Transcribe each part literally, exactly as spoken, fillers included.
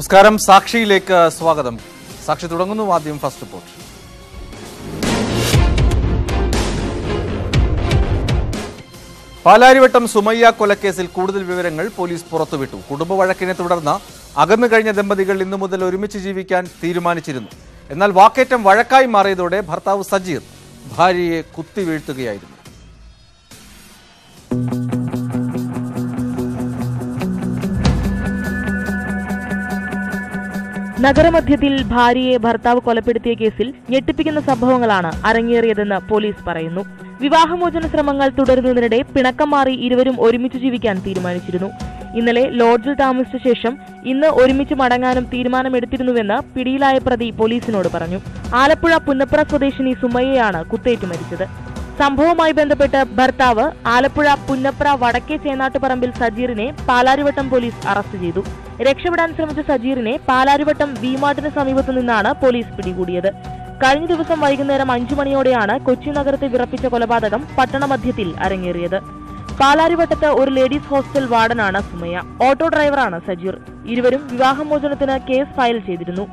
നമസ്കാരം, സാക്ഷിയിലേക്ക് സ്വാഗതം. സാക്ഷി തുടങ്ങുന്നു. ആദ്യം ഫസ്റ്റ് റിപ്പോർട്ട്. പാലാരിവട്ടം സുമയ്യ കൊലക്കേസിൽ കൂടുതൽ വിവരങ്ങൾ പോലീസ് പുറത്തുവിട്ടു. കുടുംബ വഴക്കിനെ തുടർന്ന് അകന്നു കഴിഞ്ഞ ദമ്പതികൾ ഇന്നു മുതൽ ഒരുമിച്ച് ജീവിക്കാൻ തീരുമാനിച്ചിരുന്നു. എന്നാൽ വാക്കേറ്റം വഴക്കായി മാറിയതോടെ ഭർത്താവ് സജീർ ഭാര്യയെ കുത്തിവീഴ്ത്തുകയായിരുന്നു. നഗരമധ്യത്തിൽ ഭാര്യയെ ഭർത്താവ് കൊലപ്പെടുത്തിയ കേസിൽ ഞെട്ടിപ്പിക്കുന്ന സംഭവങ്ങളാണ് അരങ്ങേറിയതെന്ന് പോലീസ് പറയുന്നു. വിവാഹമോചന ശ്രമങ്ങൾ തുടരുന്നതിനിടെ പിണക്കം മാറി ഇരുവരും ഒരുമിച്ച് ജീവിക്കാൻ തീരുമാനിച്ചിരുന്നു. ഇന്നലെ ലോഡ്ജിൽ താമസിച്ച ശേഷം ഇന്ന് ഒരുമിച്ച് മടങ്ങാനും തീരുമാനമെടുത്തിരുന്നുവെന്ന് പിടിയിലായ പ്രതി പോലീസിനോട് പറഞ്ഞു. ആലപ്പുഴ പുന്നപ്ര സ്വദേശിനി സുമയ്യയാണ് കുത്തേറ്റ് മരിച്ചത്. സംഭവവുമായി ബന്ധപ്പെട്ട് ഭർത്താവ് ആലപ്പുഴ പുന്നപ്ര വടക്കേ ചേനാട്ടുപറമ്പിൽ സജീറിനെ പാലാരിവട്ടം പോലീസ് അറസ്റ്റ് ചെയ്തു. രക്ഷപ്പെടാൻ ശ്രമിച്ച സജീറിനെ പാലാരിവട്ടം വി മാർട്ടിന് സമീപത്തു നിന്നാണ് പോലീസ് പിടികൂടിയത്. കഴിഞ്ഞ ദിവസം വൈകുന്നേരം അഞ്ചു മണിയോടെയാണ് കൊച്ചി നഗരത്തെ വിറപ്പിച്ച കൊലപാതകം പട്ടണമധ്യത്തിൽ അരങ്ങേറിയത്. പാലാരിവട്ടത്ത് ഒരു ലേഡീസ് ഹോസ്റ്റൽ വാർഡനാണ് സുമയ്യ. ഓട്ടോ ഡ്രൈവറാണ് സജീർ. ഇരുവരും വിവാഹമോചനത്തിന് കേസ് ഫയൽ ചെയ്തിരുന്നു.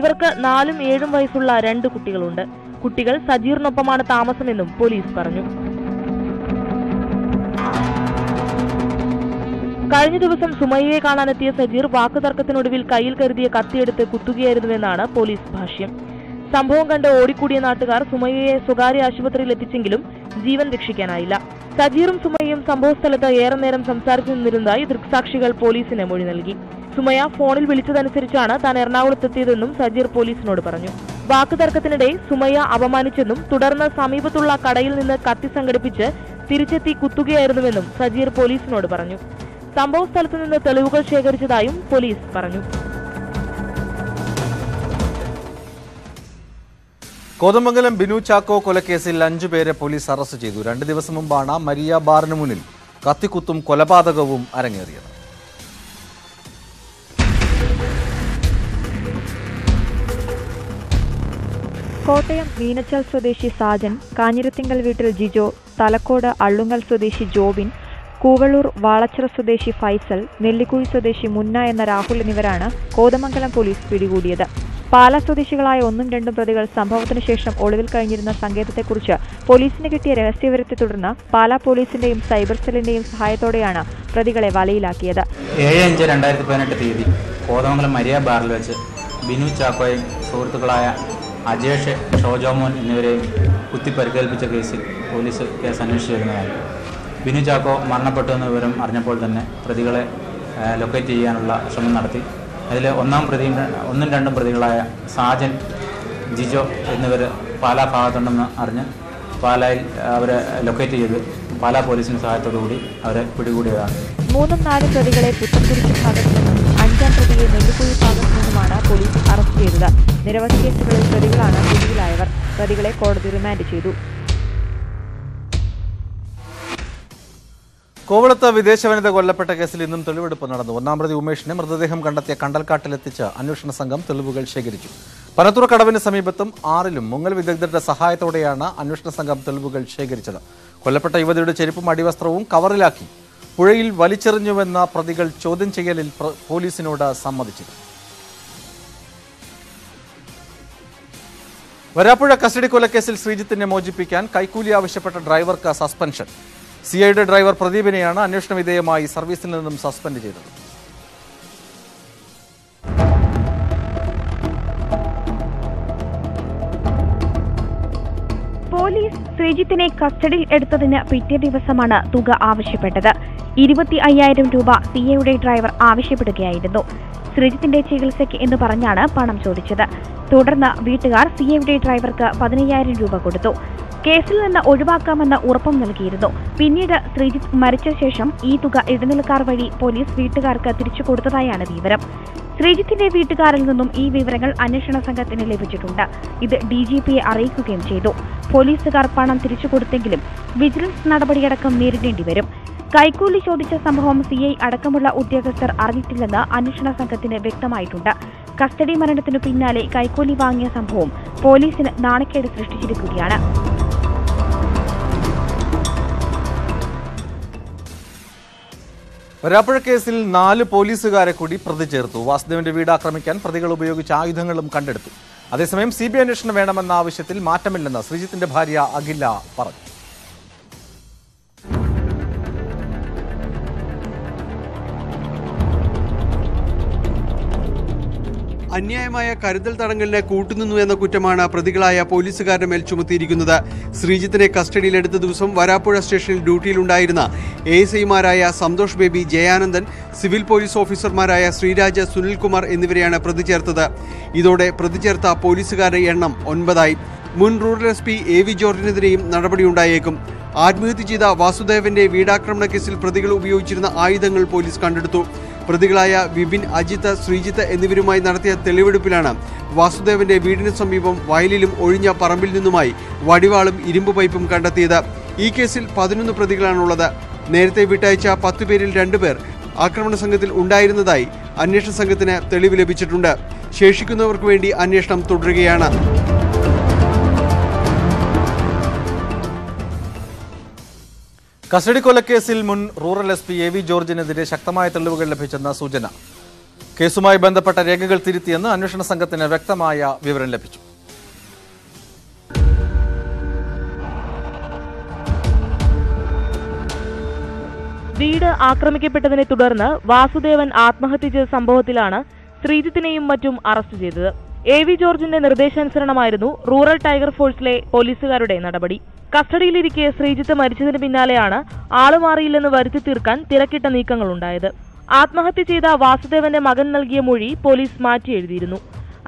ഇവർക്ക് നാലും ഏഴും വയസ്സുള്ള രണ്ട് കുട്ടികളുണ്ട്. കുട്ടികൾ സജീറിനൊപ്പമാണ് താമസമെന്നും പോലീസ് പറഞ്ഞു. കഴിഞ്ഞ ദിവസം സുമയ്യയെ കാണാനെത്തിയ സജീർ വാക്കുതർക്കത്തിനൊടുവിൽ കയ്യിൽ കരുതിയ കത്തിയെടുത്ത് കുത്തുകയായിരുന്നുവെന്നാണ് പോലീസ് ഭാഷ്യം. സംഭവം കണ്ട് ഓടിക്കൂടിയ നാട്ടുകാർ സുമയ്യയെ സ്വകാര്യ ആശുപത്രിയിൽ എത്തിച്ചെങ്കിലും ജീവൻ രക്ഷിക്കാനായില്ല. സജീറും സുമയ്യയും സംഭവസ്ഥലത്ത് ഏറെ നേരം സംസാരിച്ചു നിന്നിരുന്നതായി ദൃക്സാക്ഷികൾ പോലീസിന് മൊഴി നൽകി. സുമയ്യ ഫോണിൽ വിളിച്ചതനുസരിച്ചാണ് താൻ എറണാകുളത്തെത്തിയതെന്നും സജീർ പോലീസിനോട് പറഞ്ഞു. വാക്കുതർക്കത്തിനിടെ സുമയ്യ അപമാനിച്ചെന്നും തുടർന്ന് സമീപത്തുള്ള കടയിൽ നിന്ന് കത്തി സംഘടിപ്പിച്ച് തിരിച്ചെത്തി കുത്തുകയായിരുന്നുവെന്നും സജീർ പോലീസിനോട് പറഞ്ഞു. സംഭവ സ്ഥലത്തു നിന്ന് തെളിവുകൾ ശേഖരിച്ചതായും പോലീസ് പറഞ്ഞു. കോതമംഗലം ബിനു ചാക്കോ കൊലക്കേസിൽ അഞ്ചുപേരെ പോലീസ് അറസ്റ്റ് ചെയ്തു. രണ്ടു ദിവസം മുമ്പാണ് മരിയ ബാറിന് മുന്നിൽ കത്തിക്കുത്തും കൊലപാതകവും അരങ്ങേറിയത്. കോട്ടയം മീനച്ചാൽ സ്വദേശി സാജൻ, കാഞ്ഞിരത്തിങ്കൽ വീട്ടിൽ ജിജോ, തലക്കോട് അള്ളുങ്ങൽ സ്വദേശി ജോബിൻ, കൂവളൂർ വാളച്ചിറ സ്വദേശി ഫൈസൽ, നെല്ലിക്കുഴി സ്വദേശി മുന്ന എന്ന രാഹുൽ എന്നിവരാണ് കോതമംഗലം പോലീസ് പിടികൂടിയത്. പാലാ സ്വദേശികളായ ഒന്നും രണ്ടും പ്രതികൾ സംഭവത്തിനു ശേഷം ഒളിവിൽ കഴിഞ്ഞിരുന്ന സങ്കേതത്തെക്കുറിച്ച് പോലീസിന് കിട്ടിയ രഹസ്യവിവരത്തെ തുടർന്ന് പാലാ പോലീസിന്റെയും സൈബർ സെല്ലിന്റെയും സഹായത്തോടെയാണ് പ്രതികളെ വലയിലാക്കിയത്. ഏഴ് അഞ്ച് രണ്ടായിരത്തി പതിനെട്ട് തീയതി കോതമംഗലം മരിയ ബാറിൽ വെച്ച് ബിനു ചാക്കോയും സുഹൃത്തുക്കളായ അജേഷ്, ഷോജോമോൻ എന്നിവരെയും കുത്തിപ്പരിക്കേൽപ്പിച്ച കേസിൽ പോലീസ് കേസ് അന്വേഷിച്ചു വരുന്നതാണ്. ബിനു ചാക്കോ മരണപ്പെട്ടു എന്ന വിവരം അറിഞ്ഞപ്പോൾ തന്നെ പ്രതികളെ ലൊക്കേറ്റ് ചെയ്യാനുള്ള ശ്രമം നടത്തി. അതിൽ ഒന്നാം പ്രതി ഒന്നും രണ്ടും പ്രതികളായ സാജൻ, ജിജോ എന്നിവർ പാലാ ഭാഗത്തുണ്ടെന്ന് അറിഞ്ഞ് പാലായിൽ അവരെ ലൊക്കേറ്റ് ചെയ്ത് പാലാ പോലീസിൻ്റെ സഹായത്തോടു കൂടി അവരെ പിടികൂടിയതാണ്. മൂന്നും നാലും പ്രതികളെ പുത്തൻകുരിശ് ഭാഗത്തു നിന്നും അഞ്ചാം പ്രതിയെ നെല്ലിക്കുഴി ഭാഗത്തു നിന്നുമാണ് പോലീസ് അറസ്റ്റ് ചെയ്തത്. നിരവധി കേസുകളിൽ പ്രതികളാണ് പിടിയിലായവർ. പ്രതികളെ കോടതി റിമാൻഡ് ചെയ്തു. കോവളത്ത് വിദേശ വനിത കൊല്ലപ്പെട്ട കേസിൽ ഇന്നും തെളിവെടുപ്പ് നടന്നു. ഒന്നാം പ്രതി ഉമേഷിനെ മൃതദേഹം കണ്ടെത്തിയ കണ്ടൽക്കാട്ടിലെത്തിച്ച് അന്വേഷണ സംഘം തെളിവുകൾ ശേഖരിച്ചു. പനത്തൂർ കടവിന് സമീപത്തും ആറിലും മുങ്ങൽ വിദഗ്ധരുടെ സഹായത്തോടെയാണ് അന്വേഷണ സംഘം തെളിവുകൾ ശേഖരിച്ചത്. കൊല്ലപ്പെട്ട യുവതിയുടെ ചെരുപ്പും അടിവസ്ത്രവും കവറിലാക്കി പുഴയിൽ വലിച്ചെറിഞ്ഞുവെന്ന പ്രതികൾ ചോദ്യം ചെയ്യലിൽ പോലീസിനോട് സമ്മതിച്ചിരുന്നു. വരാപ്പുഴ കസ്റ്റഡി കൊലക്കേസിൽ ശ്രീജിത്തിനെ മോചിപ്പിക്കാൻ കൈക്കൂലി ആവശ്യപ്പെട്ട ഡ്രൈവർക്ക് suspension. C I D driver പ്രദീപിനെയാണ് അന്വേഷണ വിധേയമായി സർവീസിൽ നിന്നും സസ്പെൻഡ് ചെയ്തത്. പോലീസ് ശ്രീജിത്തിനെ കസ്റ്റഡിയിൽ എടുത്തതിന് പിറ്റേ ദിവസമാണ് തുക ആവശ്യപ്പെട്ടത്. ഇരുപത്തി അയ്യായിരം രൂപ സി ഐ ഡി ഡ്രൈവർ ആവശ്യപ്പെടുകയായിരുന്നു. ശ്രീജിത്തിന്റെ ചികിത്സയ്ക്ക് എന്ന് പറഞ്ഞാണ് പണം ചോദിച്ചത്. തുടർന്ന് വീട്ടുകാർ സി ഐ ഡി ഡ്രൈവർക്ക് പതിനയ്യായിരം രൂപ കൊടുത്തു. കേസിൽ നിന്ന് ഒഴിവാക്കാമെന്ന് ഉറപ്പും നൽകിയിരുന്നു. പിന്നീട് ശ്രീജിത്ത് മരിച്ച ശേഷം ഈ തുക ഇടനിലക്കാർ വഴി പോലീസ് വീട്ടുകാർക്ക് തിരിച്ചു കൊടുത്തതായാണ് വിവരം. ശ്രീജിത്തിന്റെ വീട്ടുകാരിൽ നിന്നും ഈ വിവരങ്ങൾ അന്വേഷണ സംഘത്തിന് ലഭിച്ചിട്ടുണ്ട്. ഇത് ഡി ജി പിയെ അറിയിക്കുകയും ചെയ്തു. പോലീസുകാർ പണം തിരിച്ചു കൊടുത്തെങ്കിലും വിജിലൻസ് നടപടിയടക്കം നേരിടേണ്ടി വരും. കൈക്കൂലി ചോദിച്ച സംഭവം സി ഐ അടക്കമുള്ള ഉദ്യോഗസ്ഥർ അറിഞ്ഞിട്ടില്ലെന്ന് അന്വേഷണ സംഘത്തിന് വ്യക്തമായിട്ടുണ്ട്. കസ്റ്റഡി മരണത്തിനു പിന്നാലെ കൈക്കൂലി വാങ്ങിയ സംഭവം പോലീസിന് നാണക്കേട് സൃഷ്ടിച്ചിരിക്കുകയാണ്. റബ്ബർ കേസിൽ നാല് പോലീസുകാരെ കൂടി പ്രതി ചേർത്തു. വാസുദേവന്റെ വീട് ആക്രമിക്കാൻ പ്രതികൾ ഉപയോഗിച്ച ആയുധങ്ങളും കണ്ടെടുത്തു. അതേസമയം സി ബി ഐ അന്വേഷണം വേണമെന്ന ആവശ്യത്തിൽ മാറ്റമില്ലെന്ന് ശ്രീജിത്തിന്റെ ഭാര്യ അഖില പറഞ്ഞു. അന്യായമായ കരുതൽ തടങ്കലിനെ കൂട്ടുനിന്നു എന്ന കുറ്റമാണ് പ്രതികളായ പോലീസുകാരുടെ മേൽ ചുമത്തിയിരിക്കുന്നത്. ശ്രീജിത്തിനെ കസ്റ്റഡിയിലെടുത്ത ദിവസം വരാപ്പുഴ സ്റ്റേഷനിൽ ഡ്യൂട്ടിയിലുണ്ടായിരുന്ന എ എസ് ഐമാരായ സന്തോഷ് ബേബി, ജയാനന്ദൻ, സിവിൽ പോലീസ് ഓഫീസർമാരായ ശ്രീരാജ്, സുനിൽകുമാർ എന്നിവരെയാണ് പ്രതി ചേർത്തത്. ഇതോടെ പ്രതി ചേർത്ത പോലീസുകാരുടെ എണ്ണം ഒൻപതായി. മുൻ rural S P A V ജോർജിനെതിരെയും നടപടിയുണ്ടായേക്കും. ആത്മഹത്യ ചെയ്ത വാസുദേവന്റെ വീടാക്രമണ കേസിൽ പ്രതികൾ ഉപയോഗിച്ചിരുന്ന ആയുധങ്ങൾ പോലീസ് കണ്ടെടുത്തു. പ്രതികളായ വിപിൻ, അജിത്ത്, ശ്രീജിത്ത് എന്നിവരുമായി നടത്തിയ തെളിവെടുപ്പിലാണ് വാസുദേവന്റെ വീടിന് സമീപം വയലിലും ഒഴിഞ്ഞ പറമ്പിൽ നിന്നുമായി വടിവാളും ഇരുമ്പ് പൈപ്പും കണ്ടെത്തിയത്. ഈ കേസിൽ പതിനൊന്ന് പ്രതികളാണുള്ളത്. നേരത്തെ വിട്ടയച്ച പത്ത് പേരിൽ രണ്ടുപേർ ആക്രമണ സംഘത്തിൽ ഉണ്ടായിരുന്നതായി അന്വേഷണ സംഘത്തിന് തെളിവ് ലഭിച്ചിട്ടുണ്ട്. ശേഷിക്കുന്നവർക്ക് വേണ്ടി അന്വേഷണം തുടരുകയാണ്. കസ്റ്റഡി കൊലക്കേസിൽ മുൻ rural S P A V ജോർജിനെതിരെ ശക്തമായ തെളിവുകൾ ലഭിച്ചെന്ന സൂചന. കേസുമായി ബന്ധപ്പെട്ട രേഖകൾ തിരുത്തിയെന്ന് അന്വേഷണ സംഘത്തിന് വ്യക്തമായ വിവരം ലഭിച്ചു. വീട് ആക്രമിക്കപ്പെട്ടതിനെ തുടർന്ന് വാസുദേവൻ ആത്മഹത്യ ചെയ്ത സംഭവത്തിലാണ് ശ്രീജിത്തിനെയും മറ്റും അറസ്റ്റ് ചെയ്തത്. എ വി ജോർജിന്റെ നിർദ്ദേശാനുസരണമായിരുന്നു റൂറൽ ടൈഗർ ഫോഴ്സിലെ പോലീസുകാരുടെ നടപടി. കസ്റ്റഡിയിലിരിക്കെ ശ്രീജിത്ത് മരിച്ചതിന് പിന്നാലെയാണ് ആളുമാറിയില്ലെന്ന് വരുത്തി തീർക്കാൻ തിരക്കിട്ട നീക്കങ്ങളുണ്ടായത്. ആത്മഹത്യ ചെയ്ത വാസുദേവന്റെ മകൻ നൽകിയ മൊഴി പോലീസ് മാറ്റി എഴുതിയിരുന്നു.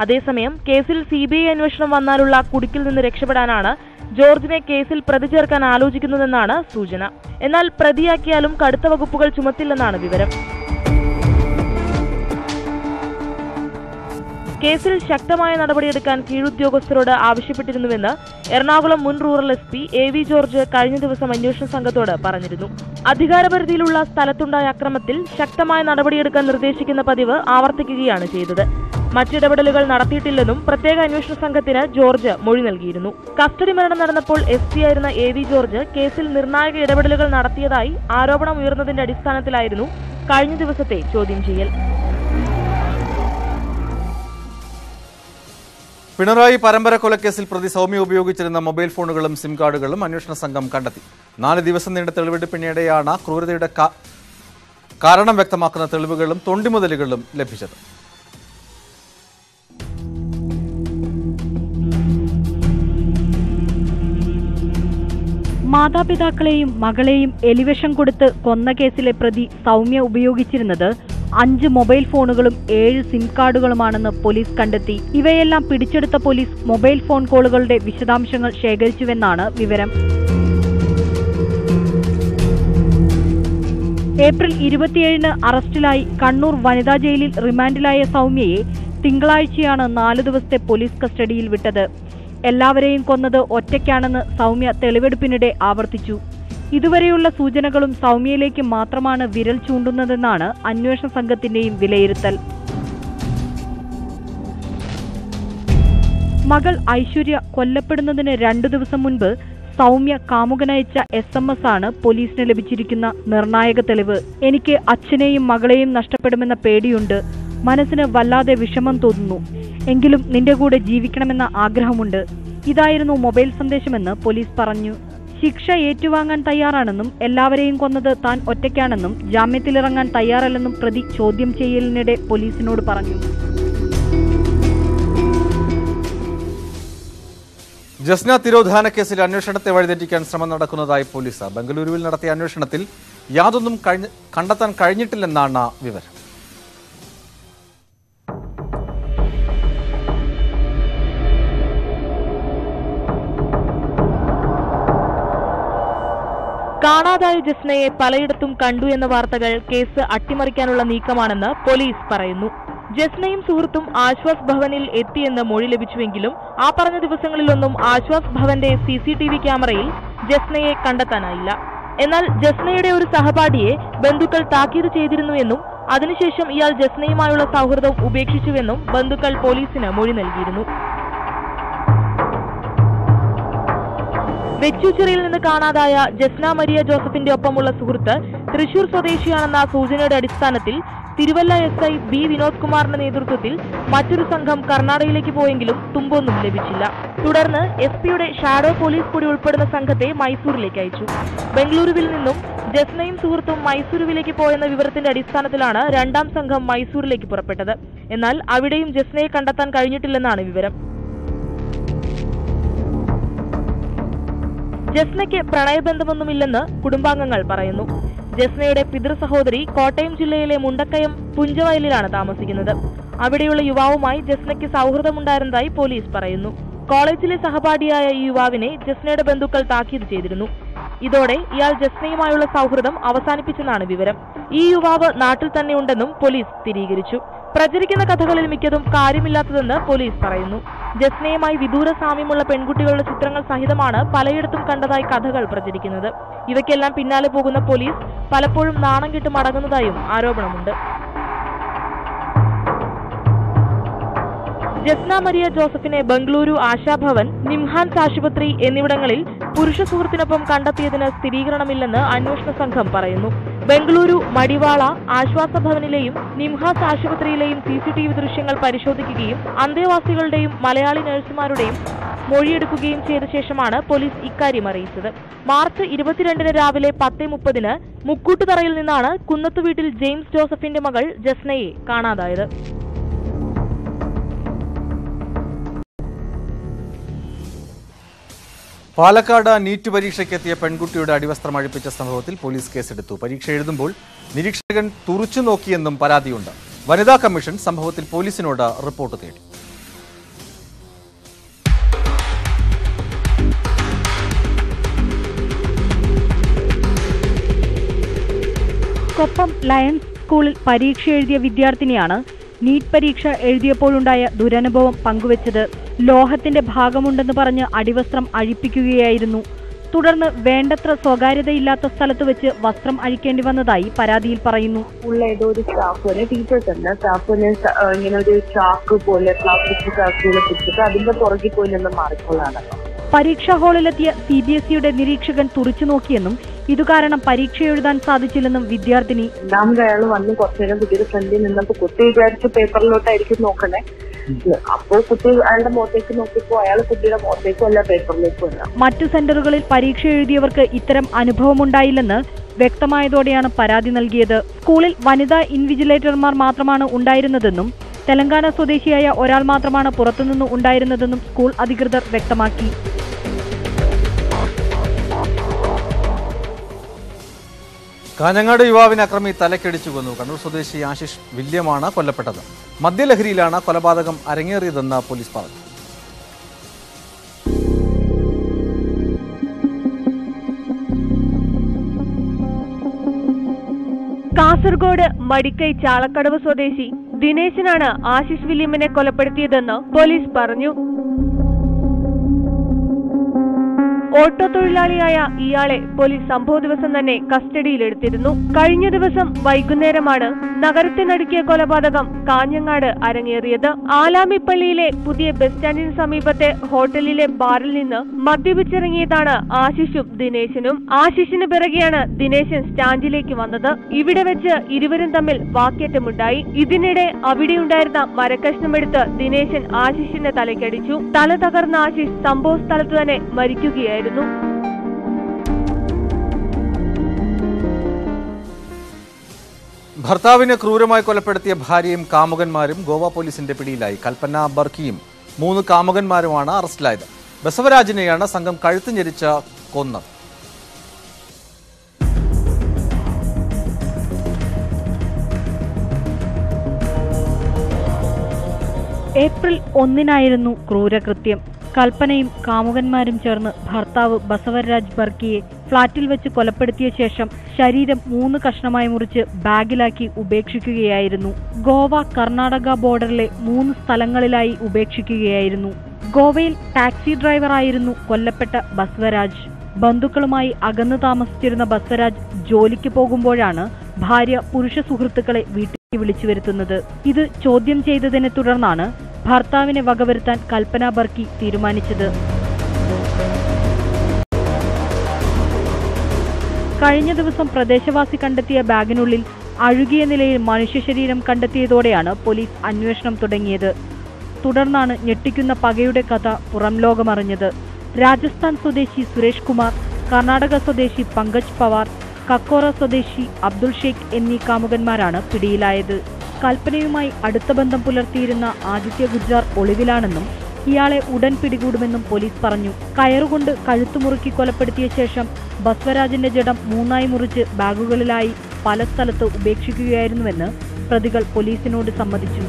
അതേസമയം കേസിൽ സി ബി ഐ അന്വേഷണം വന്നാലുള്ള കുടുക്കിൽ നിന്ന് രക്ഷപ്പെടാനാണ് ജോർജിനെ കേസിൽ പ്രതി ചേർക്കാൻ ആലോചിക്കുന്നതെന്നാണ് സൂചന. എന്നാൽ പ്രതിയാക്കിയാലും കടുത്ത വകുപ്പുകൾ ചുമത്തില്ലെന്നാണ് വിവരം. കേസിൽ ശക്തമായ നടപടിയെടുക്കാൻ കീഴുദ്യോഗസ്ഥരോട് ആവശ്യപ്പെട്ടിരുന്നുവെന്ന് എറണാകുളം മുൻ rural S P A V George കഴിഞ്ഞ ദിവസം അന്വേഷണ സംഘത്തോട് പറഞ്ഞിരുന്നു. അധികാരപരിധിയിലുള്ള സ്ഥലത്തുണ്ടായ അക്രമത്തിൽ ശക്തമായ നടപടിയെടുക്കാൻ നിർദ്ദേശിക്കുന്ന പതിവ് ആവർത്തിക്കുകയാണ് ചെയ്തത്. മറ്റിടപെടലുകൾ നടത്തിയിട്ടില്ലെന്നും പ്രത്യേക അന്വേഷണ സംഘത്തിന് ജോർജ് മൊഴി നൽകിയിരുന്നു. കസ്റ്റഡി മരണം നടന്നപ്പോൾ എസ് പി ആയിരുന്ന എ വി ജോർജ് കേസിൽ നിർണായക ഇടപെടലുകൾ നടത്തിയതായി ആരോപണം ഉയർന്നതിന്റെ അടിസ്ഥാനത്തിലായിരുന്നു കഴിഞ്ഞ ദിവസത്തെ ചോദ്യം ചെയ്യൽ. പിണറായി പരമ്പര കൊലക്കേസിൽ പ്രതി സൗമ്യ ഉപയോഗിച്ചിരുന്ന മൊബൈൽ ഫോണുകളും സിം കാർഡുകളും അന്വേഷണ സംഘം കണ്ടെത്തി. നാല് ദിവസം നീണ്ട തെളിവെടുപ്പിനിടെയാണ് ക്രൂരതയുടെ കാരണം വ്യക്തമാക്കുന്ന തെളിവുകളും തൊണ്ടിമുതലുകളും ലഭിച്ചത്. മാതാപിതാക്കളെയും മകളെയും എലിവിഷം കൊടുത്ത് കൊന്ന കേസിലെ പ്രതി സൗമ്യ ഉപയോഗിച്ചിരുന്നത് അഞ്ച് മൊബൈൽ ഫോണുകളും ഏഴ് സിം കാർഡുകളുമാണെന്ന് പോലീസ് കണ്ടെത്തി. ഇവയെല്ലാം പിടിച്ചെടുത്ത പോലീസ് മൊബൈൽ ഫോൺ കോളുകളുടെ വിശദാംശങ്ങൾ ശേഖരിച്ചുവെന്നാണ് വിവരം. ഏപ്രിൽ ഇരുപത്തിയേഴിന് അറസ്റ്റിലായി കണ്ണൂർ വനിതാ ജയിലിൽ റിമാൻഡിലായ സൗമ്യയെ തിങ്കളാഴ്ചയാണ് നാലു ദിവസത്തെ പോലീസ് കസ്റ്റഡിയിൽ വിട്ടത്. എല്ലാവരെയും കൊന്നത് ഒറ്റയ്ക്കാണെന്ന് സൗമ്യ തെളിവെടുപ്പിനിടെ ആവർത്തിച്ചു. ഇതുവരെയുള്ള സൂചനകളും സൗമ്യയിലേക്ക് മാത്രമാണ് വിരൽ ചൂണ്ടുന്നതെന്നാണ് അന്വേഷണ സംഘത്തിന്റെയും വിലയിരുത്തൽ. മകൾ ഐശ്വര്യ കൊല്ലപ്പെടുന്നതിന് രണ്ടു ദിവസം മുൻപ് സൗമ്യ കാമുകനയച്ച എസ് എം എസ് ആണ് പോലീസിന് ലഭിച്ചിരിക്കുന്ന നിർണായക തെളിവ്. എനിക്ക് അച്ഛനെയും മകളെയും നഷ്ടപ്പെടുമെന്ന പേടിയുണ്ട്. മനസ്സിന് വല്ലാതെ വിഷമം തോന്നുന്നു. എങ്കിലും നിന്റെ കൂടെ ജീവിക്കണമെന്ന ആഗ്രഹമുണ്ട്. ഇതായിരുന്നു മൊബൈൽ സന്ദേശമെന്ന് പോലീസ് പറഞ്ഞു. ശിക്ഷ ഏറ്റുവാങ്ങാൻ തയ്യാറാണെന്നും എല്ലാവരെയും കൊന്നത് താൻ ഒറ്റയ്ക്കാണെന്നും ജാമ്യത്തിലിറങ്ങാൻ തയ്യാറല്ലെന്നും പ്രതി ചോദ്യം ചെയ്യലിനിടെ പോലീസിനോട് പറഞ്ഞു. ജസ്ന തിരോധാന കേസിൽ അന്വേഷണത്തെ വഴിതെറ്റിക്കാൻ ശ്രമം നടക്കുന്നതായി പോലീസ്. ബംഗളൂരുവിൽ നടത്തിയ അന്വേഷണത്തിൽ യാതൊന്നും കണ്ടെത്താൻ കഴിഞ്ഞിട്ടില്ലെന്നാണ് വിവരം. കാണാതായ ജസ്നയെ പലയിടത്തും കണ്ടു എന്ന വാർത്തകൾ കേസ് അട്ടിമറിക്കാനുള്ള നീക്കമാണെന്ന് പോലീസ് പറയുന്നു. ജസ്നയും സുഹൃത്തും ആശ്വാസ് ഭവനിൽ എത്തിയെന്ന് മൊഴി ലഭിച്ചുവെങ്കിലും ആ പറഞ്ഞ ദിവസങ്ങളിലൊന്നും ആശ്വാസ് ഭവന്റെ സി സി ടി വി ക്യാമറയിൽ ജസ്നയെ കണ്ടെത്താനായില്ല. എന്നാൽ ജസ്നയുടെ ഒരു സഹപാഠിയെ ബന്ധുക്കൾ താക്കീത് ചെയ്തിരുന്നുവെന്നും അതിനുശേഷം ഇയാൾ ജസ്നയുമായുള്ള സൗഹൃദം ഉപേക്ഷിച്ചുവെന്നും ബന്ധുക്കൾ പോലീസിന് മൊഴി നൽകിയിരുന്നു. വെച്ചുചെറിയിൽ നിന്ന് കാണാതായ ജസ്ന മരിയ ജോസഫിന്റെ ഒപ്പമുള്ള സുഹൃത്ത് തൃശൂർ സ്വദേശിയാണെന്ന സൂചനയുടെ അടിസ്ഥാനത്തിൽ Thiruvalla S I B Vinod കുമാറിന്റെ നേതൃത്വത്തിൽ മറ്റൊരു സംഘം കർണാടകയിലേക്ക് പോയെങ്കിലും തുമ്പൊന്നും ലഭിച്ചില്ല. തുടർന്ന് എസ് പിയുടെ ഷാഡോ പോലീസ് കൂടി ഉൾപ്പെടുന്ന സംഘത്തെ മൈസൂരിലേക്ക് അയച്ചു. ബംഗളൂരുവിൽ നിന്നും ജസ്നയും സുഹൃത്തും മൈസൂരുവിലേക്ക് പോയെന്ന വിവരത്തിന്റെ അടിസ്ഥാനത്തിലാണ് രണ്ടാം സംഘം മൈസൂരിലേക്ക് പുറപ്പെട്ടത്. എന്നാൽ അവിടെയും ജസ്നയെ കണ്ടെത്താൻ കഴിഞ്ഞിട്ടില്ലെന്നാണ് വിവരം. ജസ്നയ്ക്ക് പ്രണയബന്ധമൊന്നുമില്ലെന്ന് കുടുംബാംഗങ്ങൾ പറയുന്നു. ജസ്നയുടെ പിതൃ സഹോദരി കോട്ടയം ജില്ലയിലെ മുണ്ടക്കയം പുഞ്ചവയലിലാണ് താമസിക്കുന്നത്. അവിടെയുള്ള യുവാവുമായി ജസ്നയ്ക്ക് സൗഹൃദമുണ്ടായിരുന്നതായി പോലീസ് പറയുന്നു. കോളേജിലെ സഹപാഠിയായ ഈ യുവാവിനെ ജസ്നയുടെ ബന്ധുക്കൾ താക്കീത് ചെയ്തിരുന്നു. ഇതോടെ ഇയാൾ ജസ്നയുമായുള്ള സൗഹൃദം അവസാനിപ്പിച്ചെന്നാണ് വിവരം. ഈ യുവാവ് നാട്ടിൽ തന്നെയുണ്ടെന്നും പോലീസ് സ്ഥിരീകരിച്ചു. പ്രചരിക്കുന്ന കഥകളിൽ മിക്കതും കാര്യമില്ലാത്തതെന്ന് പോലീസ് പറയുന്നു. ജസ്നയുമായി വിദൂര സാമ്യമുള്ള പെൺകുട്ടികളുടെ ചിത്രങ്ങൾ സഹിതമാണ് പലയിടത്തും കണ്ടതായി കഥകൾ പ്രചരിക്കുന്നത്. ഇവയ്ക്കെല്ലാം പിന്നാലെ പോകുന്ന പോലീസ് പലപ്പോഴും നാണം കെട്ട് മടങ്ങുന്നതായും ആരോപണമുണ്ട്. ജസ്ന മരിയ ജോസഫിനെ ബംഗളൂരു ആശാഭവൻ, നിംഹാൻസ് ആശുപത്രി എന്നിവിടങ്ങളിൽ പുരുഷ സുഹൃത്തിനൊപ്പം കണ്ടെത്തിയതിന് സ്ഥിരീകരണമില്ലെന്ന് അന്വേഷണ സംഘം പറയുന്നു. ബംഗളൂരു മടിവാള ആശ്വാസഭവനിലെയും നിംഹാസ് ആശുപത്രിയിലെയും സി സി ടി വി ദൃശ്യങ്ങൾ പരിശോധിക്കുകയും അന്തേവാസികളുടെയും മലയാളി നഴ്സുമാരുടെയും മൊഴിയെടുക്കുകയും ചെയ്ത ശേഷമാണ് പോലീസ് ഇക്കാര്യം അറിയിച്ചത്. മാർച്ച് ഇരുപത്തിരണ്ടിന് രാവിലെ പത്ത് മുപ്പതിന് മുക്കൂട്ടുതറയിൽ നിന്നാണ് കുന്നത്തുവീട്ടിൽ ജെയിംസ് ജോസഫിന്റെ മകൾ ജസ്നയെ കാണാതായത്. പാലക്കാട് നീറ്റ് പരീക്ഷയ്ക്കെത്തിയ പെൺകുട്ടിയുടെ അടിവസ്ത്രം അഴിപ്പിച്ച സംഭവത്തിൽ പോലീസ് കേസെടുത്തു. പരീക്ഷ എഴുതുമ്പോൾ നിരീക്ഷകൻ തുറിച്ചു നോക്കിയെന്നും പരാതിയുണ്ട്. വനിതാ കമ്മീഷൻ സംഭവത്തിൽ പോലീസിനോട് റിപ്പോർട്ട് തേടി. കൊപ്പം ലയൺസ് സ്കൂളിൽ പരീക്ഷ എഴുതിയ വിദ്യാർത്ഥിനിയാണ് നീറ്റ് പരീക്ഷ എഴുതിയപ്പോഴുണ്ടായ ദുരനുഭവം പങ്കുവച്ചത്. ലോഹത്തിന്റെ ഭാഗമുണ്ടെന്ന് പറഞ്ഞ് അടിവസ്ത്രം അഴിപ്പിക്കുകയായിരുന്നു. തുടർന്ന് വേണ്ടത്ര സ്വകാര്യതയില്ലാത്ത സ്ഥലത്ത് വെച്ച് വസ്ത്രം അഴിക്കേണ്ടി വന്നതായി പരാതിയിൽ പറയുന്നു. ഉള്ള ഏതോ ഒരു സ്റ്റാഫിന് ടീച്ചേഴ്സ് ഉണ്ട്. സ്റ്റാഫിന് ഇങ്ങനെ ഒരു ചാക്ക് പോലെ പ്ലാസ്റ്റിക് ചാക്കുകളെ പിടിച്ചിട്ട് അതിന്റെ പുറകിൽ പോയി നിന്ന് മാറിക്കൊള്ളാണ്. പരീക്ഷാ ഹാളിലെത്തിയ സി ബി എസ് ഇയുടെ നിരീക്ഷകൻ തുറിച്ചു നോക്കിയെന്നും ഇതുകാരണം പരീക്ഷ എഴുതാൻ സാധിച്ചില്ലെന്നും വിദ്യാർത്ഥിനി. രണ്ടാമത് അയാൾ വന്ന് കുറച്ചുനേരം കുട്ടിയുടെ ഫ്രണ്ടിൽ നിന്നപ്പോൾ കുട്ടി വിചാരിച്ച് പേപ്പറിലോട്ടായിരിക്കും നോക്കണേ. അപ്പോൾ കുട്ടി അയാളുടെ മുഖത്തേക്ക് നോക്കിയപ്പോൾ അയാൾ കുട്ടിയുടെ മുഖത്തേക്കും അല്ല പേപ്പറിലേക്കും അല്ല. മറ്റു സെന്ററുകളിൽ പരീക്ഷ എഴുതിയവർക്ക് ഇത്തരം അനുഭവമുണ്ടായില്ലെന്ന് വ്യക്തമായതോടെയാണ് പരാതി നൽകിയത്. സ്കൂളിൽ വനിതാ ഇൻവിജിലേറ്റർമാർ മാത്രമാണ് ഉണ്ടായിരുന്നതെന്നും തെലങ്കാന സ്വദേശിയായ ഒരാൾ മാത്രമാണ് പുറത്തുനിന്ന് ഉണ്ടായിരുന്നതെന്നും സ്കൂൾ അധികൃതർ വ്യക്തമാക്കി. കാഞ്ഞങ്ങാട് യുവാവിനെ അക്രമി തലക്കടിച്ചു കൊന്നു. കണ്ണൂർ സ്വദേശി ആശിഷ് വില്യമാണ് കൊല്ലപ്പെട്ടത്. മദ്യലഹരിയിലാണ് കൊലപാതകം അരങ്ങേറിയതെന്ന് പോലീസ് പറഞ്ഞു. കാസർഗോഡ് മടിക്കൈ ചാളക്കടവ് സ്വദേശി ദിനേശനാണ് ആശിഷ് വില്യമിനെ കൊലപ്പെടുത്തിയതെന്ന് പോലീസ് പറഞ്ഞു. ഓട്ടോ തൊഴിലാളിയായ ഇയാളെ പോലീസ് സംഭവ ദിവസം തന്നെ കസ്റ്റഡിയിലെടുത്തിരുന്നു. കഴിഞ്ഞ ദിവസം വൈകുന്നേരമാണ് നഗരത്തെ നടുക്കിയ കൊലപാതകം കാഞ്ഞങ്ങാട് അരങ്ങേറിയത്. ആലാമിപ്പള്ളിയിലെ പുതിയ ബസ് സ്റ്റാൻഡിന് സമീപത്തെ ഹോട്ടലിലെ ബാറിൽ നിന്ന് മദ്യപിച്ചിറങ്ങിയതാണ് ആശിഷും ദിനേശനും. ആശിഷിന് പിറകെയാണ് ദിനേശൻ സ്റ്റാൻഡിലേക്ക് വന്നത്. ഇവിടെ വെച്ച് ഇരുവരും തമ്മിൽ വാക്കേറ്റമുണ്ടായി. ഇതിനിടെ അവിടെയുണ്ടായിരുന്ന മരക്കഷ്ണമെടുത്ത് ദിനേശൻ ആശിഷിന്റെ തലയ്ക്കടിച്ചു. തല തകർന്ന ആശിഷ് സംഭവ സ്ഥലത്ത് തന്നെ മരിക്കുകയായിരുന്നു. ഭർത്താവിനെ ക്രൂരമായി കൊലപ്പെടുത്തിയ ഭാര്യയും കാമുകന്മാരും ഗോവ പോലീസിന്റെ പിടിയിലായി. കൽപ്പന ബർക്കിയും മൂന്ന് കാമുകന്മാരുമാണ് അറസ്റ്റിലായത്. ബസവരാജിനെയാണ് സംഘം കഴുത്ത് ഞെരിച്ച കൊന്നത്. ഏപ്രിൽ ഒന്നിനായിരുന്നു ക്രൂരകൃത്യം. കൽപ്പനയും കാമുകന്മാരും ചേർന്ന് ഭർത്താവ് ബസവരാജ് ബർക്കിയെ ഫ്ളാറ്റിൽ വെച്ച് കൊലപ്പെടുത്തിയ ശേഷം ശരീരം മൂന്ന് കഷ്ണമായി മുറിച്ച് ബാഗിലാക്കി ഉപേക്ഷിക്കുകയായിരുന്നു. ഗോവ കർണാടക ബോർഡറിലെ മൂന്ന് സ്ഥലങ്ങളിലായി ഉപേക്ഷിക്കുകയായിരുന്നു. ഗോവയിൽ ടാക്സി ഡ്രൈവറായിരുന്നു കൊല്ലപ്പെട്ട ബസവരാജ്. ബന്ധുക്കളുമായി അകന്നു താമസിച്ചിരുന്ന ബസവരാജ് ജോലിക്ക് പോകുമ്പോഴാണ് ഭാര്യ പുരുഷ സുഹൃത്തുക്കളെ വീട്ടിലേക്ക് വിളിച്ചു വരുത്തുന്നത്. ഇത് ചോദ്യം ചെയ്തതിനെ തുടർന്നാണ് ഭർത്താവിനെ വകവരുത്താൻ കൽപ്പന ബർക്കി തീരുമാനിച്ചത്. കഴിഞ്ഞ ദിവസം പ്രദേശവാസി കണ്ടെത്തിയ ബാഗിനുള്ളിൽ അഴുകിയ നിലയിൽ മനുഷ്യശരീരം കണ്ടെത്തിയതോടെയാണ് പോലീസ് അന്വേഷണം തുടങ്ങിയത്. തുടർന്നാണ് ഞെട്ടിക്കുന്ന പകയുടെ കഥ പുറംലോകമറിഞ്ഞത്. രാജസ്ഥാൻ സ്വദേശി സുരേഷ് കുമാർ, കർണാടക സ്വദേശി പങ്കജ് പവാർ, കക്കോറ സ്വദേശി അബ്ദുൾ ഷെയ്ഖ് എന്നീ കാമുകന്മാരാണ് പിടിയിലായത്. കൽപ്പനയുമായി അടുത്ത ബന്ധം പുലർത്തിയിരുന്ന ആദിത്യ ഗുജ്ജാർ ഒളിവിലാണെന്നും ഇയാളെ ഉടൻ പിടികൂടുമെന്നും പോലീസ് പറഞ്ഞു. കയറുകൊണ്ട് കഴുത്തുമുറുക്കി കൊലപ്പെടുത്തിയ ശേഷം ബസ്വരാജിന്റെ ജഡം മൂന്നായി മുറിച്ച് ബാഗുകളിലായി പല സ്ഥലത്ത് ഉപേക്ഷിക്കുകയായിരുന്നുവെന്ന് പ്രതികൾ പോലീസിനോട് സമ്മതിച്ചു.